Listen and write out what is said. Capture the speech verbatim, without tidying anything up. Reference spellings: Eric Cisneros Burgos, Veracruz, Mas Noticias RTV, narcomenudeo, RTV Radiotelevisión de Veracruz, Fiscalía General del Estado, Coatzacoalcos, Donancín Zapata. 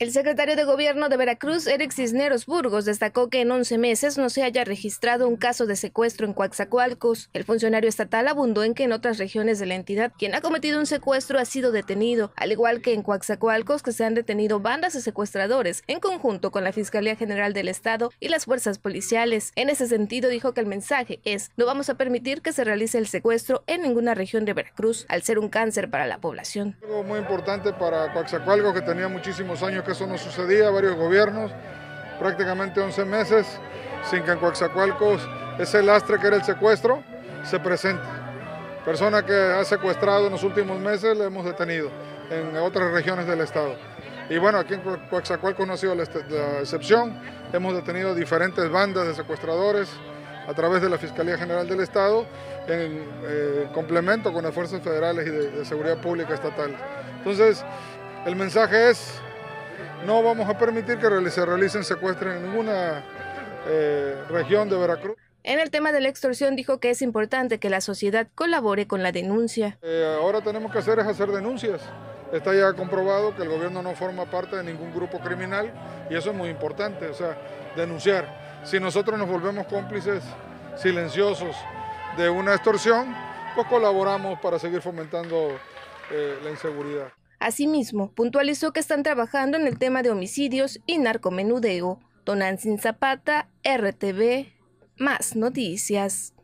El secretario de Gobierno de Veracruz, Eric Cisneros Burgos, destacó que en once meses no se haya registrado un caso de secuestro en Coatzacoalcos. El funcionario estatal abundó en que en otras regiones de la entidad, quien ha cometido un secuestro ha sido detenido, al igual que en Coatzacoalcos, que se han detenido bandas de secuestradores, en conjunto con la Fiscalía General del Estado y las fuerzas policiales. En ese sentido, dijo que el mensaje es, no vamos a permitir que se realice el secuestro en ninguna región de Veracruz, al ser un cáncer para la población. Algo muy importante para Coatzacoalcos, que tenía muchísimos años que eso no sucedía, varios gobiernos, prácticamente once meses, sin que en Coatzacoalcos ese lastre que era el secuestro se presente. Persona que ha secuestrado en los últimos meses la hemos detenido en otras regiones del estado. Y bueno, aquí en Coatzacoalcos no ha sido la excepción, hemos detenido diferentes bandas de secuestradores a través de la Fiscalía General del Estado, en eh, complemento con las fuerzas federales y de, de seguridad pública estatal. Entonces, el mensaje es: no vamos a permitir que se realicen secuestros en ninguna eh, región de Veracruz. En el tema de la extorsión dijo que es importante que la sociedad colabore con la denuncia. Eh, ahora tenemos que hacer es hacer denuncias. Está ya comprobado que el gobierno no forma parte de ningún grupo criminal y eso es muy importante, o sea, denunciar. Si nosotros nos volvemos cómplices silenciosos de una extorsión, pues colaboramos para seguir fomentando eh, la inseguridad. Asimismo, puntualizó que están trabajando en el tema de homicidios y narcomenudeo. Donancín Zapata, R T V, Más Noticias.